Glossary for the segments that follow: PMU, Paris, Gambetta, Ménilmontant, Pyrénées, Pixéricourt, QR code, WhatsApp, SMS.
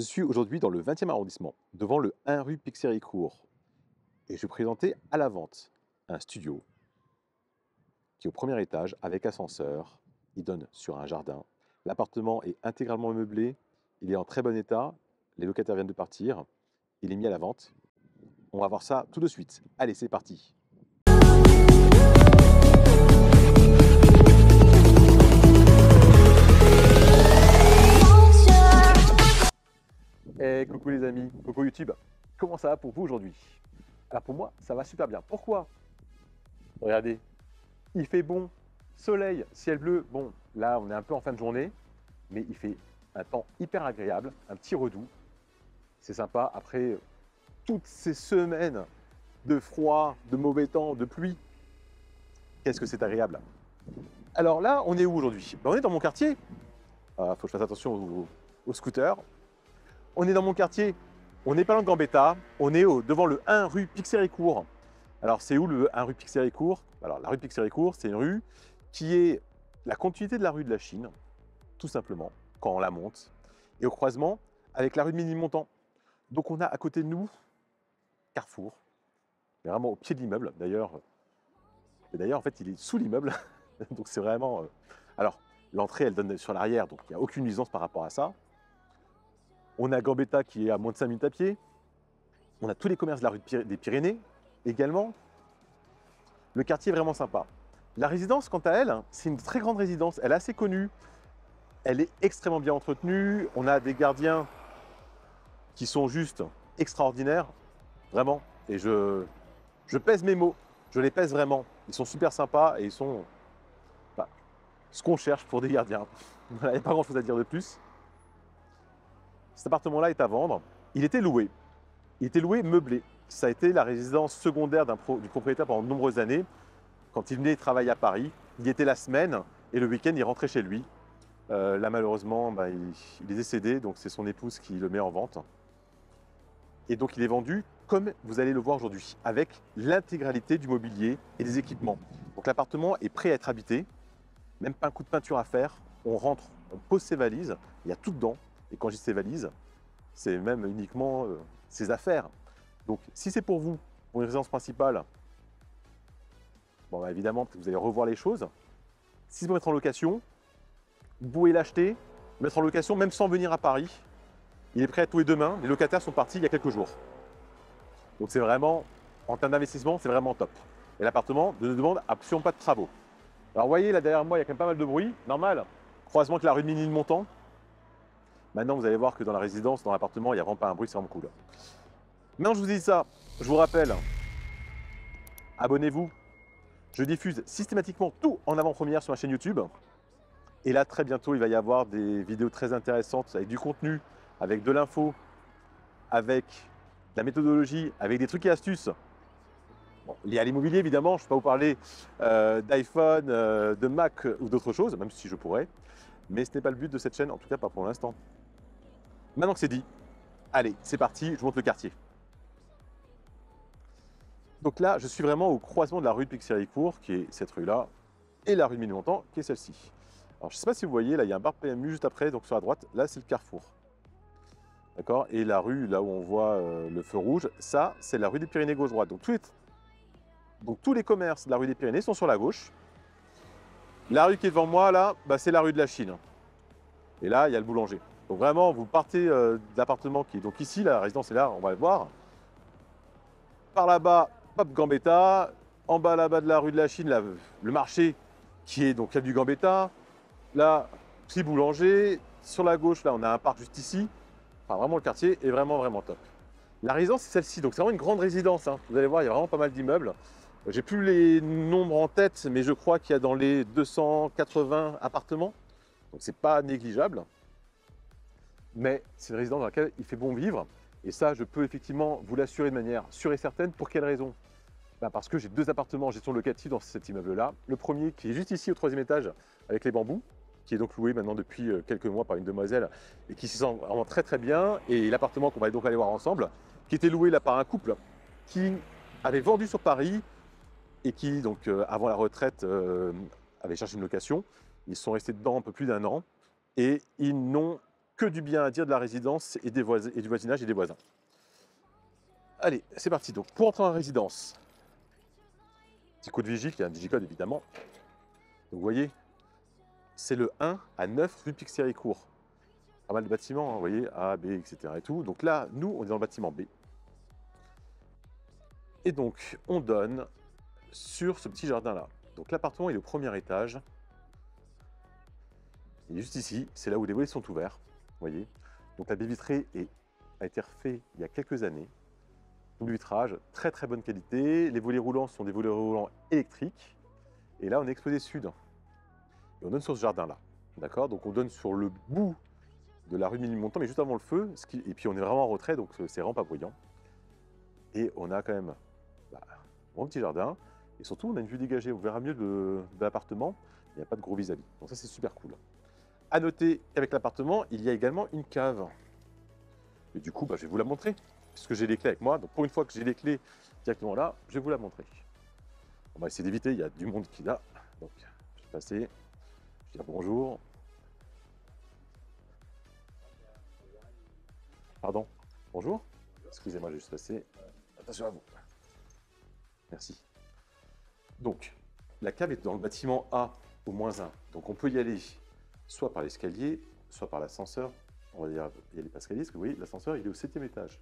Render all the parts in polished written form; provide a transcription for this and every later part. Je suis aujourd'hui dans le 20e arrondissement, devant le 1 rue Pixéricourt. Et je vais présenter à la vente un studio qui est au premier étage avec ascenseur. Il donne sur un jardin. L'appartement est intégralement meublé. Il est en très bon état. Les locataires viennent de partir. Il est mis à la vente. On va voir ça tout de suite. Allez, c'est parti! Hey, coucou les amis, coucou YouTube, comment ça va pour vous aujourd'hui? Alors pour moi, ça va super bien. Pourquoi? Regardez, il fait bon, soleil, ciel bleu. Bon, là on est un peu en fin de journée, mais il fait un temps hyper agréable, un petit redoux. C'est sympa après toutes ces semaines de froid, de mauvais temps, de pluie. Qu'est-ce que c'est agréable! Alors là, on est où aujourd'hui? On est dans mon quartier. Faut que je fasse attention aux scooters. On est dans mon quartier, on n'est pas loin de Gambetta, on est devant le 1 rue Pixéricourt. Alors c'est où le 1 rue Pixéricourt? Alors la rue Pixéricourt, c'est une rue qui est la continuité de la rue de la Chine, tout simplement, quand on la monte, et au croisement avec la rue de Ménilmontant. Donc on a à côté de nous Carrefour, vraiment au pied de l'immeuble d'ailleurs. Et d'ailleurs en fait il est sous l'immeuble, donc c'est vraiment... Alors l'entrée elle donne sur l'arrière, donc il n'y a aucune nuisance par rapport à ça. On a Gambetta qui est à moins de 5 minutes à pied. On a tous les commerces de la rue des Pyrénées également. Le quartier est vraiment sympa. La résidence, quant à elle, c'est une très grande résidence. Elle est assez connue. Elle est extrêmement bien entretenue. On a des gardiens qui sont juste extraordinaires. Vraiment. Et je pèse mes mots. Je les pèse vraiment. Ils sont super sympas et ils sont ce qu'on cherche pour des gardiens. Il n'y a pas grand-chose à dire de plus. Cet appartement-là est à vendre. Il était loué. Il était loué meublé. Ça a été la résidence secondaire du propriétaire pendant de nombreuses années. Quand il venait travailler à Paris, il y était la semaine et le week-end, il rentrait chez lui. Là, malheureusement, il est décédé, donc c'est son épouse qui le met en vente. Et donc, il est vendu, comme vous allez le voir aujourd'hui, avec l'intégralité du mobilier et des équipements. Donc, l'appartement est prêt à être habité. Même pas un coup de peinture à faire. On rentre, on pose ses valises, il y a tout dedans. Et quand je dis ses valises, c'est même uniquement ses affaires. Donc, si c'est pour vous, pour une résidence principale, bon, évidemment, vous allez revoir les choses. Si vous mettez en location, vous pouvez l'acheter, mettre en location, même sans venir à Paris. Il est prêt à tous les demain. Les locataires sont partis il y a quelques jours. Donc, c'est vraiment, en termes d'investissement, c'est vraiment top. Et l'appartement ne demande absolument pas de travaux. Alors, vous voyez, là derrière moi, il y a quand même pas mal de bruit. Normal, croisement avec la rue de Ménilmontant. Maintenant, vous allez voir que dans la résidence, dans l'appartement, il n'y a vraiment pas un bruit, c'est vraiment cool. Maintenant, je vous dis ça, je vous rappelle, abonnez-vous. Je diffuse systématiquement tout en avant-première sur ma chaîne YouTube. Et là, très bientôt, il va y avoir des vidéos très intéressantes avec du contenu, avec de l'info, avec de la méthodologie, avec des trucs et astuces. Bon, liés à l'immobilier, évidemment, je ne vais pas vous parler d'iPhone, de Mac ou d'autres choses, même si je pourrais. Mais ce n'est pas le but de cette chaîne, en tout cas pas pour l'instant. Maintenant que c'est dit, allez, c'est parti, je monte le quartier. Donc là, je suis vraiment au croisement de la rue de Pixéricourt, qui est cette rue-là, et la rue de Ménilmontant, qui est celle-ci. Alors, je ne sais pas si vous voyez, là, il y a un bar PMU juste après, donc sur la droite, là, c'est le carrefour. D'accord? Et la rue, là où on voit le feu rouge, ça, c'est la rue des Pyrénées gauche-droite. Donc, tous les commerces de la rue des Pyrénées sont sur la gauche. La rue qui est devant moi, là, c'est la rue de la Chine. Et là, il y a le boulanger. Donc vraiment, vous partez de l'appartement qui est donc ici, la résidence est là, on va le voir. Par là-bas, hop, Gambetta. En bas, là-bas, de la rue de la Chine, là, le marché qui est donc là du Gambetta. Là, petit boulanger. Sur la gauche, là, on a un parc juste ici. Enfin, vraiment, le quartier est vraiment, vraiment top. La résidence, c'est celle-ci. Donc, c'est vraiment une grande résidence. Vous allez voir, il y a vraiment pas mal d'immeubles. J'ai plus les nombres en tête, mais je crois qu'il y a dans les 280 appartements. Donc, c'est pas négligeable. Mais c'est une résidence dans laquelle il fait bon vivre. Et ça, je peux effectivement vous l'assurer de manière sûre et certaine. Pour quelle raison? Parce que j'ai deux appartements en gestion locative dans cet immeuble-là. Le premier qui est juste ici au troisième étage avec les bambous, qui est donc loué maintenant depuis quelques mois par une demoiselle et qui se sent vraiment très très bien. Et l'appartement qu'on va donc aller voir ensemble, qui était loué là par un couple qui avait vendu sur Paris et qui, donc, avant la retraite, avait cherché une location. Ils sont restés dedans un peu plus d'1 an et ils n'ont que du bien à dire de la résidence et, du voisinage et des voisins. Allez, c'est parti. Donc, pour entrer en résidence, petit coup de vigie, il y a un digicode évidemment. Donc, vous voyez, c'est le 1 à 9 rue Pixérécourt. Pas mal de bâtiments, hein, vous voyez, A, B, etc. et tout. Donc là, nous, on est dans le bâtiment B. Et donc, on donne sur ce petit jardin-là. Donc l'appartement est au premier étage. Et juste ici, c'est là où les volets sont ouverts, vous voyez. Donc la baie vitrée a été refaite il y a quelques années. Double vitrage, très très bonne qualité. Les volets roulants sont des volets roulants électriques. Et là, on est exposé sud. Et on donne sur ce jardin-là, d'accord. Donc on donne sur le bout de la rue Ménilmontant, mais juste avant le feu. Et puis on est vraiment en retrait, donc c'est vraiment pas bruyant. Et on a quand même un bon petit jardin. Et surtout, on a une vue dégagée. On verra mieux de l'appartement. Il n'y a pas de gros vis-à-vis. Donc ça, c'est super cool. À noter qu'avec l'appartement, il y a également une cave. Et du coup, je vais vous la montrer, puisque j'ai les clés avec moi. Donc pour une fois que j'ai les clés directement là, je vais vous la montrer. On va essayer d'éviter, il y a du monde qui est là. Donc je vais passer, je vais dire bonjour. Pardon, bonjour. Excusez-moi, j'ai juste passé. Attention à vous. Merci. Donc, la cave est dans le bâtiment A au -1. Donc, on peut y aller soit par l'escalier, soit par l'ascenseur. On va dire y aller par l'escalier, parce que vous voyez, l'ascenseur, il est au 7e étage.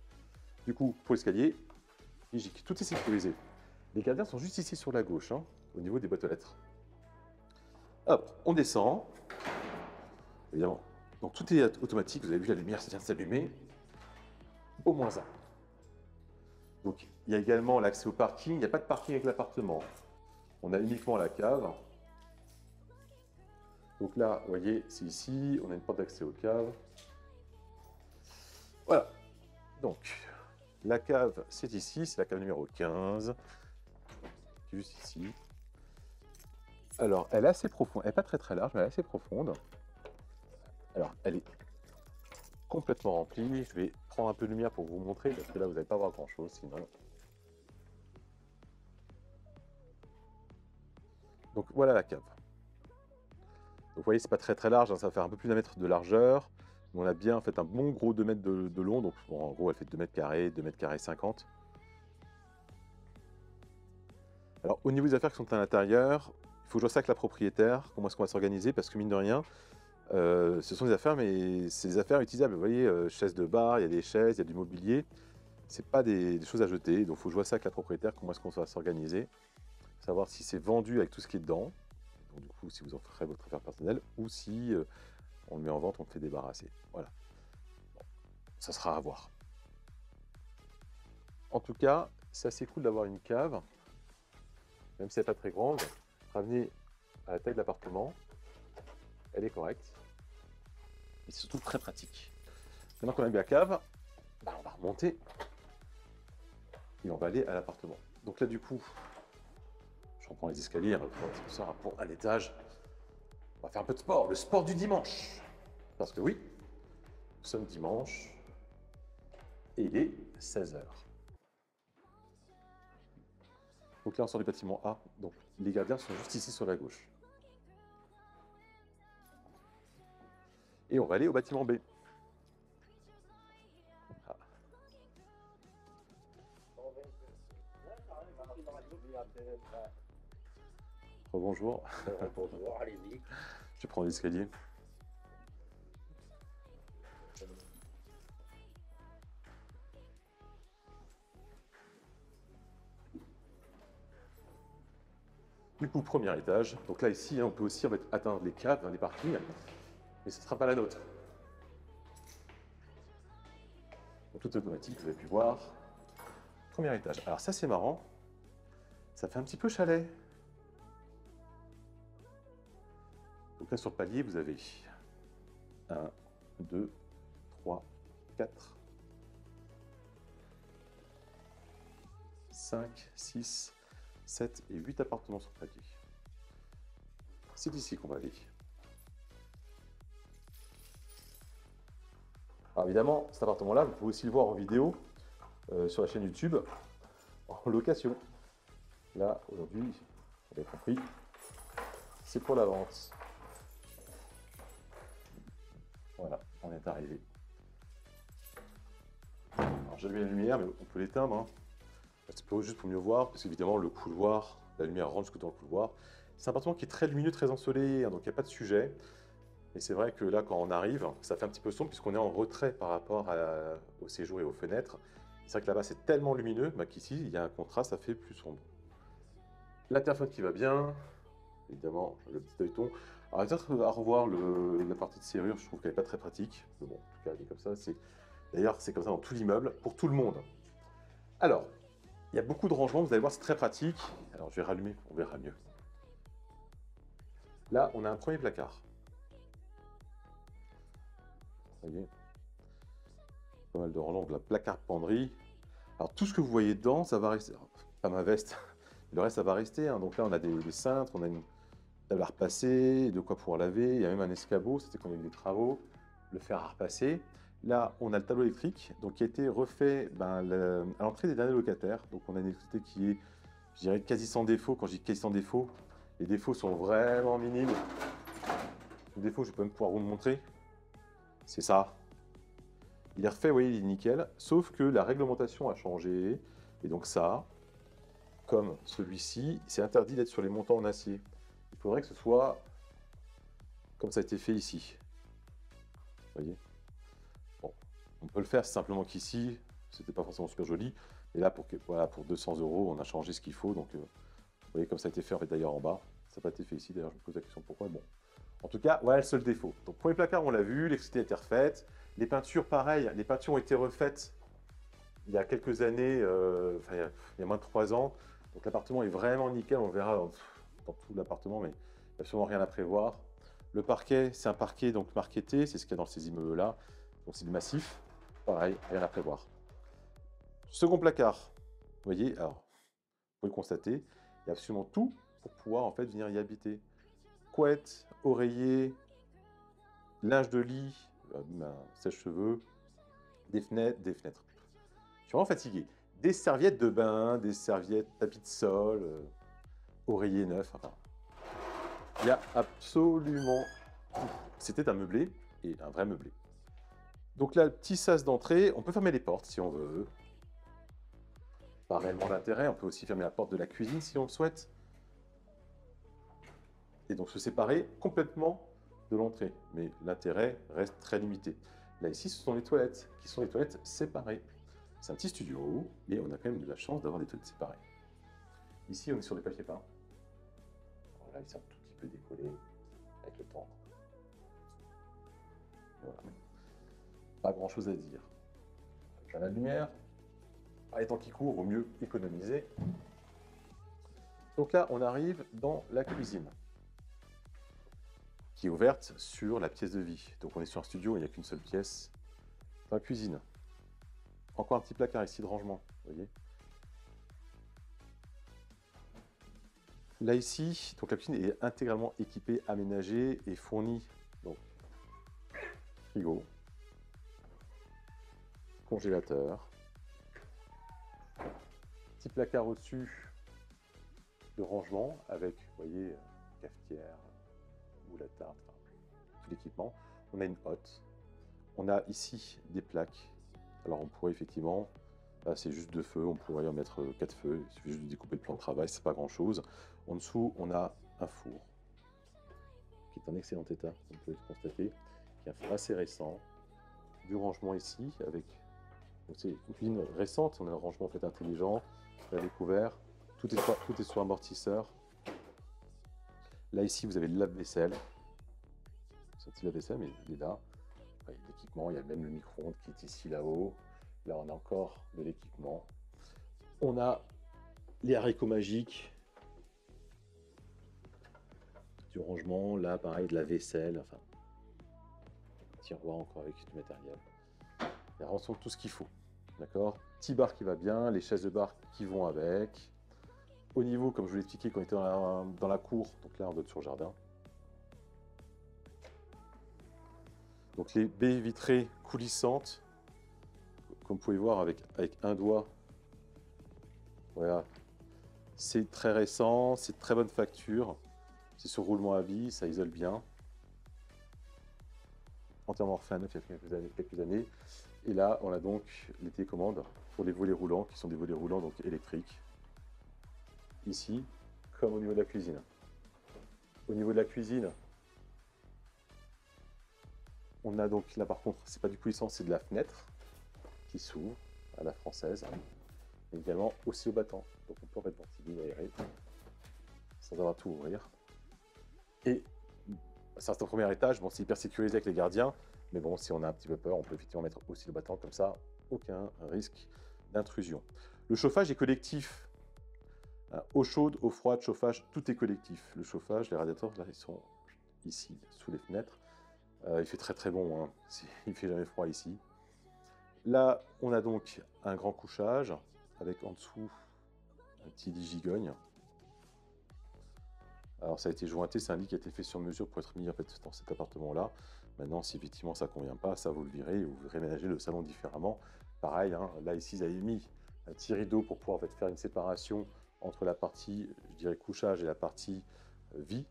Du coup, pour l'escalier, logique. Tout est sécurisé. Les gardiens sont juste ici sur la gauche, hein, au niveau des boîtes aux lettres. Hop, on descend. Évidemment, donc tout est automatique. Vous avez vu, la lumière vient de s'allumer. Au -1. Donc, il y a également l'accès au parking. Il n'y a pas de parking avec l'appartement. On a uniquement la cave. Donc là, vous voyez, c'est ici. On a une porte d'accès aux caves. Voilà. Donc, la cave, c'est ici. C'est la cave numéro 15. Juste ici. Alors, elle est assez profonde. Elle n'est pas très très large, mais elle est assez profonde. Alors, elle est complètement remplie. Je vais prendre un peu de lumière pour vous montrer, parce que là, vous n'allez pas voir grand-chose, sinon. Donc voilà la cave. Donc vous voyez, c'est pas très très large, hein, ça va faire un peu plus d'un mètre de largeur. Mais on a bien en fait un bon gros 2 mètres de long, donc bon, en gros elle fait 2 mètres carrés, 2 mètres carrés 50. Alors au niveau des affaires qui sont à l'intérieur, il faut jouer ça avec la propriétaire, comment est-ce qu'on va s'organiser, parce que mine de rien, ce sont des affaires, mais c'est des affaires utilisables. Vous voyez, chaises de bar, il y a des chaises, il y a du mobilier, c'est pas des choses à jeter, donc il faut jouer ça avec la propriétaire, comment est-ce qu'on va s'organiser. Savoir si c'est vendu avec tout ce qui est dedans, donc du coup si vous en ferez votre affaire personnelle, ou si on le met en vente, on le fait débarrasser. Voilà, bon, ça sera à voir. En tout cas, c'est assez cool d'avoir une cave, même si elle n'est pas très grande, ramenée à la taille de l'appartement, elle est correcte, et c'est surtout très pratique. Maintenant qu'on a mis la cave, on va remonter, et on va aller à l'appartement. Donc là du coup, on prend les escaliers pour un étage. On va faire un peu de sport, le sport du dimanche. Parce que oui, nous sommes dimanche et il est 16h. Donc là, on sort du bâtiment A. Donc les gardiens sont juste ici sur la gauche. Et on va aller au bâtiment B. Bonjour. Bonjour, allez-y. Je prends l'escalier. Du coup, premier étage. Donc là, ici, on peut aussi atteindre les caves, les parkings, mais ce ne sera pas la nôtre. Donc, tout automatique, vous avez pu voir. Premier étage. Alors ça, c'est marrant. Ça fait un petit peu chalet. Donc là, sur le palier, vous avez 1, 2, 3, 4, 5, 6, 7 et 8 appartements sur le palier. C'est d'ici qu'on va aller. Alors évidemment, cet appartement-là, vous pouvez aussi le voir en vidéo sur la chaîne YouTube en location. Là, aujourd'hui, vous avez compris, c'est pour la vente. Voilà, on est arrivé. Alors j'allume la lumière, mais on peut l'éteindre, hein. Juste pour mieux voir, parce qu'évidemment le couloir, la lumière rentre jusque dans le couloir. C'est un appartement qui est très lumineux, très ensoleillé, hein, donc il n'y a pas de sujet. Et c'est vrai que là, quand on arrive, ça fait un petit peu sombre puisqu'on est en retrait par rapport au séjour et aux fenêtres. C'est vrai que là-bas, c'est tellement lumineux qu'ici, il y a un contraste, ça fait plus sombre. L'interphone qui va bien, évidemment, le petit œilleton. Alors peut-être à revoir la partie de serrure, je trouve qu'elle n'est pas très pratique. Mais bon, en tout cas, elle est comme ça. D'ailleurs, c'est comme ça dans tout l'immeuble, pour tout le monde. Alors, il y a beaucoup de rangements, vous allez voir, c'est très pratique. Alors, je vais rallumer, on verra mieux. Là, on a un premier placard. Ça y est. Pas mal de rangements, donc la placard penderie. Alors, tout ce que vous voyez dedans, ça va rester. Alors, pas ma veste, le reste, ça va rester. Hein. Donc là, on a des cintres, on a une table à repasser, de quoi pouvoir laver. Il y a même un escabeau, c'était quand il y a eu des travaux, le fer à repasser. Là, on a le tableau électrique donc, qui a été refait à l'entrée des derniers locataires. Donc, on a une électricité qui est, je dirais, quasi sans défaut. Quand je dis quasi sans défaut, les défauts sont vraiment minimes. Les défauts, je peux même pouvoir vous le montrer. C'est ça. Il est refait, vous voyez, il est nickel. Sauf que la réglementation a changé. Et donc ça, comme celui-ci, c'est interdit d'être sur les montants en acier. Il faudrait que ce soit comme ça a été fait ici. Vous voyez ? On peut le faire, simplement qu'ici, c'était pas forcément super joli. Et là, voilà, pour 200 €, on a changé ce qu'il faut. Donc, vous voyez comme ça a été fait en fait, d'ailleurs en bas. Ça n'a pas été fait ici, d'ailleurs, je me pose la question pourquoi. Bon, en tout cas, voilà le seul défaut. Donc, premier placard, on l'a vu, l'électricité a été refaite. Les peintures, pareil, les peintures ont été refaites il y a quelques années, il y a moins de 3 ans. Donc, l'appartement est vraiment nickel, on le verra dans tout l'appartement, mais absolument rien à prévoir. Le parquet, c'est un parquet donc marquetté, c'est ce qu'il y a dans ces immeubles-là. Donc, c'est du massif. Pareil, rien à prévoir. Second placard, vous voyez, alors, vous pouvez le constater, il y a absolument tout pour pouvoir en fait venir y habiter. Couette, oreiller, linge de lit, sèche-cheveux, des fenêtres. Je suis vraiment fatigué. Des serviettes de bain, des serviettes tapis de sol, oreiller neuf, enfin. Il y a absolument tout. C'était un meublé et un vrai meublé. Donc là, le petit sas d'entrée, on peut fermer les portes si on veut. Pas réellement d'intérêt, on peut aussi fermer la porte de la cuisine si on le souhaite. Et donc se séparer complètement de l'entrée. Mais l'intérêt reste très limité. Là, ici, ce sont les toilettes, qui sont les toilettes séparées. C'est un petit studio, mais on a quand même de la chance d'avoir des toilettes séparées. Ici, on est sur des papiers peints. Voilà, ils sont un tout petit peu décollés avec le temps. Voilà. Pas grand chose à dire. J'ai la lumière. Ah, les temps qui courent, vaut mieux économiser. Donc là, on arrive dans la cuisine qui est ouverte sur la pièce de vie. Donc on est sur un studio, il n'y a qu'une seule pièce. Dans la cuisine. Encore un petit placard ici de rangement, vous voyez. Là ici, donc la cuisine est intégralement équipée, aménagée et fournie. Donc frigo. Congélateur, petit placard au-dessus de rangement avec, vous voyez, cafetière ou la tarte, enfin, tout l'équipement. On a une hotte, on a ici des plaques. Alors on pourrait effectivement, là c'est juste 2 feux, on pourrait en mettre 4 feux, il suffit juste de découper le plan de travail, c'est pas grand chose. En dessous, on a un four qui est en excellent état, vous pouvez le constater, qui est un four assez récent, du rangement ici avec. C'est une cuisine récente, on a un rangement en fait intelligent, on a découvert, tout est sur amortisseur. Là ici vous avez le lave-vaisselle, c'est un petit lave-vaisselle mais il est là. Il y a l'équipement, il y a même le micro-ondes qui est ici là-haut, là on a encore de l'équipement. On a les haricots magiques, du rangement, là pareil de la vaisselle, enfin un tiroir encore avec du matériel. Il y a vraiment tout ce qu'il faut, d'accord. Petit bar qui va bien, les chaises de bar qui vont avec. Au niveau, comme je vous l'ai expliqué, quand on était dans la cour, donc là on doit être sur le jardin. Donc les baies vitrées coulissantes, comme vous pouvez voir avec un doigt. Voilà, c'est très récent, c'est de très bonne facture, c'est sur roulement à vis, ça isole bien. entièrement refait à neuf il y a quelques années. Et là, on a donc les télécommandes pour les volets roulants, qui sont des volets roulants donc électriques. Ici, comme au niveau de la cuisine. Au niveau de la cuisine, on a donc là par contre, c'est pas du coulissant, c'est de la fenêtre qui s'ouvre à la française. Et également aussi au battant. Donc on peut en fait ventiler, aérer, sans avoir à tout ouvrir. Et c'est un premier étage, bon, c'est hyper sécurisé avec les gardiens, mais bon, si on a un petit peu peur, on peut effectivement mettre aussi le battant, comme ça, aucun risque d'intrusion. Le chauffage est collectif. Eau chaude, eau froide, chauffage, tout est collectif. Le chauffage, les radiateurs, là, ils sont ici, sous les fenêtres. Il fait très bon, hein. Il fait jamais froid ici. Là, on a donc un grand couchage, avec en dessous un petit lit gigogne. Alors ça a été jointé, c'est un lit qui a été fait sur mesure pour être mis en fait dans cet appartement-là. Maintenant, si effectivement ça ne convient pas, ça vous le virez, vous réménagez le salon différemment. Pareil, hein, là ici, ils avaient mis un petit rideau pour pouvoir en fait, faire une séparation entre la partie, je dirais, couchage et la partie vie.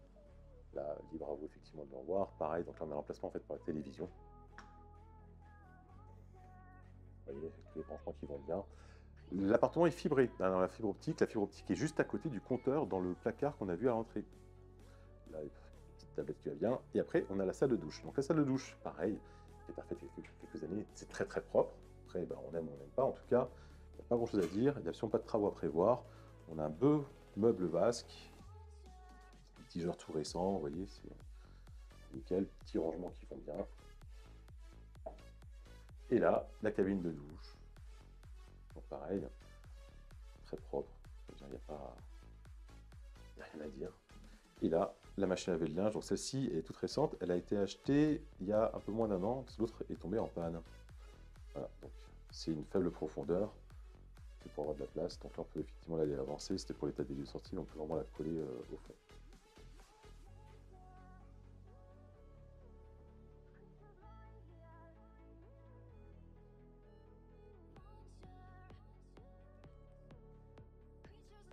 Là, libre à vous effectivement de le voir. Pareil, donc là on a l'emplacement en fait pour la télévision. Vous voyez, tous les branchements qui vont bien. L'appartement est fibré, dans la fibre optique. La fibre optique est juste à côté du compteur dans le placard qu'on a vu à l'entrée. Là, une petite tablette qui va bien. Et après, on a la salle de douche. Donc la salle de douche, pareil, qui est parfaite depuis quelques années. C'est très propre. Après, ben, on aime ou on n'aime pas. En tout cas, il n'y a pas grand-chose à dire. Il n'y a absolument pas de travaux à prévoir. On a un beau meuble vasque. Petit genre tout récent, vous voyez, c'est nickel. Petits rangements qui vont bien. Et là, la cabine de douche. Donc pareil, très propre, il n'y a pas, il n'y a rien à dire. Et là, la machine à laver le linge, donc celle-ci est toute récente, elle a été achetée il y a un peu moins d'un an, parce que l'autre est tombée en panne. Voilà, donc c'est une faible profondeur, c'est pour avoir de la place, donc là on peut effectivement l'aller avancer, c'était pour l'état des lieux sortis, mais on peut vraiment la coller au fond.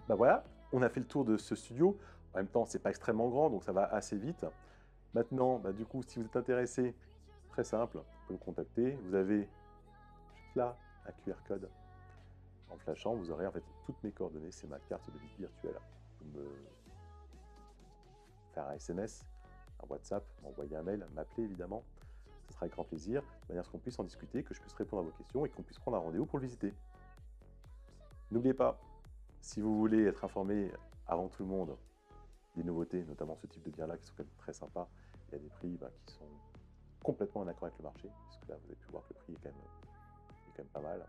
Ben voilà, on a fait le tour de ce studio. En même temps, c'est pas extrêmement grand, donc ça va assez vite. Maintenant, ben du coup, si vous êtes intéressé, très simple, vous pouvez me contacter. Vous avez juste là un QR code. En flashant, vous aurez en fait toutes mes coordonnées. C'est ma carte de visite virtuelle. Vous pouvez me faire un SMS, un WhatsApp, m'envoyer un mail, m'appeler évidemment. Ce sera avec grand plaisir, de manière à ce qu'on puisse en discuter, que je puisse répondre à vos questions et qu'on puisse prendre un rendez-vous pour le visiter. N'oubliez pas, si vous voulez être informé avant tout le monde des nouveautés, notamment ce type de biens-là qui sont quand même très sympas, il y a des prix qui sont complètement en accord avec le marché, puisque là vous avez pu voir que le prix est quand même pas mal.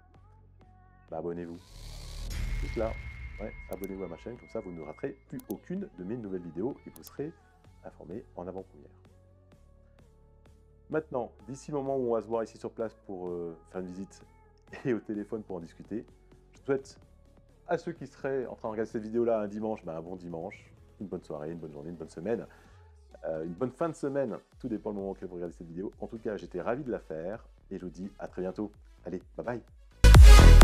Abonnez-vous. Juste là, ouais, abonnez-vous à ma chaîne, comme ça vous ne raterez plus aucune de mes nouvelles vidéos et vous serez informé en avant-première. Maintenant, d'ici le moment où on va se voir ici sur place pour faire une visite et au téléphone pour en discuter, je souhaite à ceux qui seraient en train de regarder cette vidéo-là un dimanche, ben un bon dimanche, une bonne soirée, une bonne journée, une bonne semaine, une bonne fin de semaine, tout dépend du moment auquel vous regardez cette vidéo. En tout cas, j'étais ravi de la faire et je vous dis à très bientôt. Allez, bye bye!